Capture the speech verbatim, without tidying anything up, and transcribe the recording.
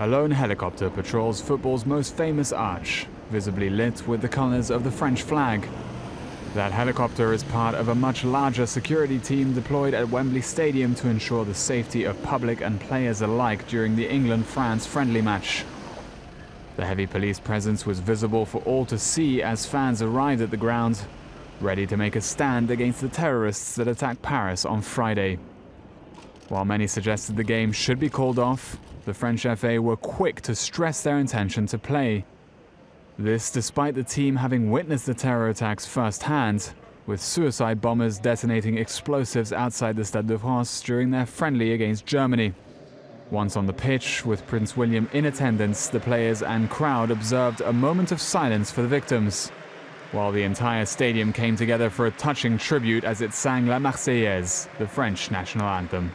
A lone helicopter patrols football's most famous arch, visibly lit with the colours of the French flag. That helicopter is part of a much larger security team deployed at Wembley Stadium to ensure the safety of public and players alike during the England-France friendly match. The heavy police presence was visible for all to see as fans arrived at the ground, ready to make a stand against the terrorists that attacked Paris on Friday. While many suggested the game should be called off, the French F A were quick to stress their intention to play. This despite the team having witnessed the terror attacks firsthand, with suicide bombers detonating explosives outside the Stade de France during their friendly against Germany. Once on the pitch, with Prince William in attendance, the players and crowd observed a moment of silence for the victims, while the entire stadium came together for a touching tribute as it sang La Marseillaise, the French national anthem.